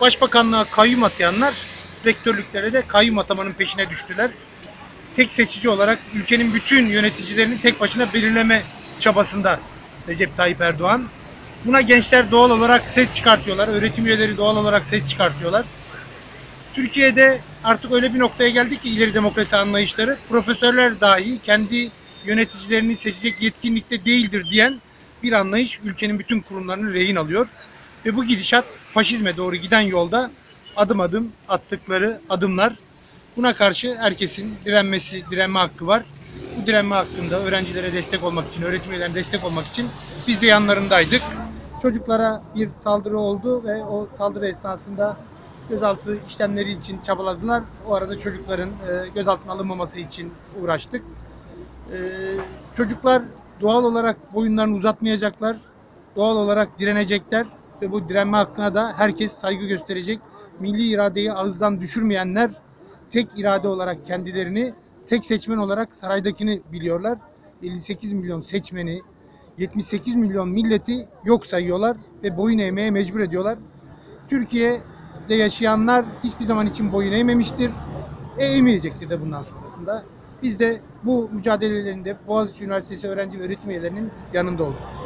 Başbakanlığa kayyum atayanlar rektörlüklere de kayyum atamanın peşine düştüler. Tek seçici olarak ülkenin bütün yöneticilerini tek başına belirleme çabasında Recep Tayyip Erdoğan. Buna gençler doğal olarak ses çıkartıyorlar. Öğretim üyeleri doğal olarak ses çıkartıyorlar. Türkiye'de artık öyle bir noktaya geldik ki ileri demokrasi anlayışları profesörler dahi kendi yöneticilerini seçecek yetkinlikte değildir diyen bir anlayış ülkenin bütün kurumlarını rehin alıyor. Ve bu gidişat faşizme doğru giden yolda adım adım attıkları adımlar. Buna karşı herkesin direnme hakkı var. Bu direnme hakkında öğrencilere destek olmak için, öğretim üyelerine destek olmak için biz de yanlarındaydık. Çocuklara bir saldırı oldu ve o saldırı esnasında gözaltı işlemleri için çabaladılar. O arada çocukların gözaltına alınmaması için uğraştık. Çocuklar doğal olarak boyunlarını uzatmayacaklar, doğal olarak direnecekler. Ve bu direnme hakkına da herkes saygı gösterecek. Milli iradeyi ağızdan düşürmeyenler tek irade olarak kendilerini, tek seçmen olarak saraydakini biliyorlar. 58 milyon seçmeni, 78 milyon milleti yok sayıyorlar ve boyun eğmeye mecbur ediyorlar. Türkiye'de yaşayanlar hiçbir zaman için boyun eğmemiştir. Eğmeyecektir de bundan sonrasında. Biz de bu mücadelelerinde Boğaziçi Üniversitesi öğrenci ve öğretim üyelerinin yanında olduk.